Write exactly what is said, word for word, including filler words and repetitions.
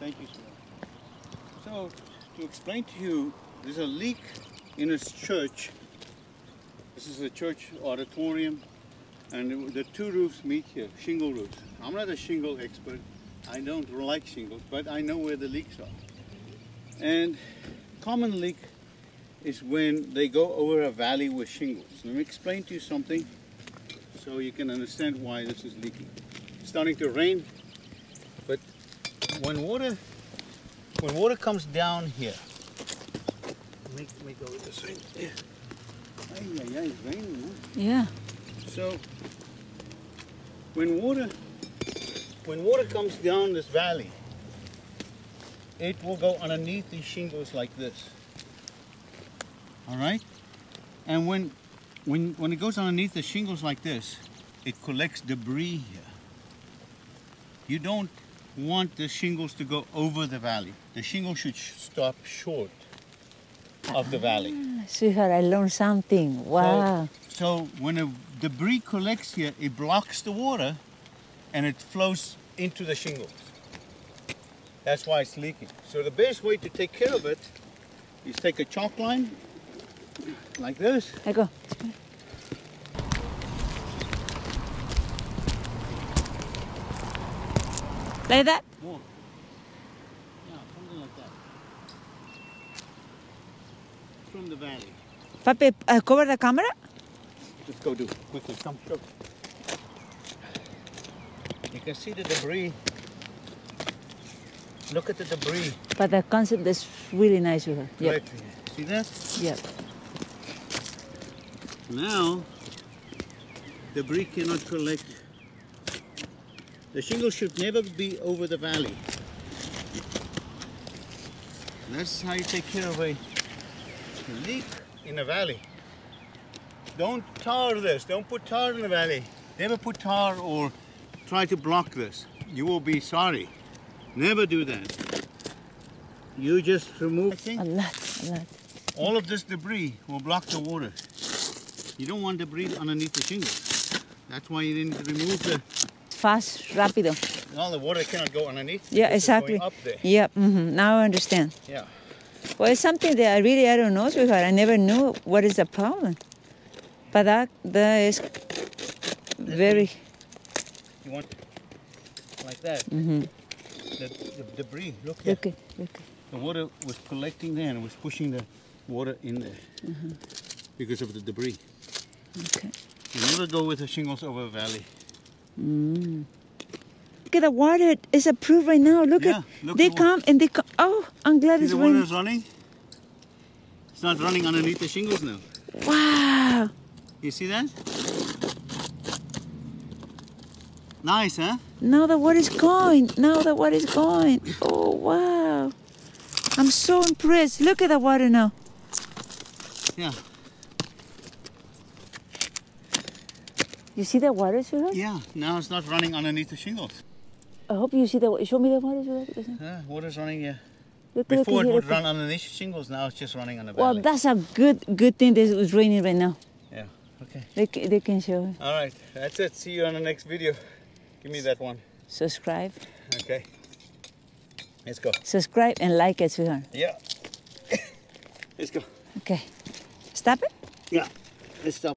right, thank you, sir. So, to explain to you, there's a leak in this church. This is a church auditorium, and the two roofs meet here, shingle roofs. I'm not a shingle expert. I don't like shingles, but I know where the leaks are. And common leak is when they go over a valley with shingles. Let me explain to you something so you can understand why this is leaking. It's starting to rain, but when water when water comes down here, make me go this way. Yeah. Yeah, it's raining, huh? Yeah. So when water when water comes down this valley, it will go underneath these shingles like this. All right, and when when when it goes underneath the shingles like this, it collects debris here. You don't want the shingles to go over the valley. The shingles should sh stop short of the valley. Ah, sweetheart, I learned something. Wow. So, so when a debris collects here, it blocks the water and it flows into the shingles. That's why it's leaking. So the best way to take care of it is take a chalk line like this. I go. Like that? More. Yeah, something like that. From the valley. Papi, uh, cover the camera? Let's go do it quickly. Come, show. You can see the debris. Look at the debris. But the concept is really nice with her. Yep. See that? Yep. Now, debris cannot collect. The shingle should never be over the valley. And that's how you take care of a leak in a valley. Don't tar this. Don't put tar in the valley. Never put tar or try to block this. You will be sorry. Never do that. You just remove things. A lot, a lot. All of this debris will block the water. You don't want debris underneath the shingles. That's why you didn't remove the... Fast, rapido. Now the water cannot go underneath. Yeah, exactly. It's going up there. Yeah, mm-hmm. Now I understand. Yeah. Well, it's something that I really, I don't know, sweetheart. I never knew what is the problem. But that, that is very... You want like that. Mm-hmm. The, the debris, look here. Okay, okay. The water was collecting there and it was pushing the water in there mm-hmm. because of the debris. Okay. You never go with the shingles over a valley. Mm. Look at the water, it's approved right now. Look yeah, at look they the come and they come. Oh, I'm glad see it's the running. The water is running? It's not running underneath the shingles now. Wow. You see that? Nice, huh? Now the water is going. Now the water is going. Oh, wow. I'm so impressed. Look at the water now. Yeah. You see the water, sweetheart? Yeah. Now it's not running underneath the shingles. I hope you see the... Show me the water, sweetheart. Yeah, water's running, yeah. Look, Before look, it would run underneath the shingles. Now it's just running on the valley. Well, that's a good good thing that it's raining right now. Yeah, okay. They, they can show it. All right. That's it. See you on the next video. Give me that one. Subscribe. Okay. Let's go. Subscribe and like it, sweetheart. Yeah. Let's go. Okay. Stop it? Yeah. Let's stop.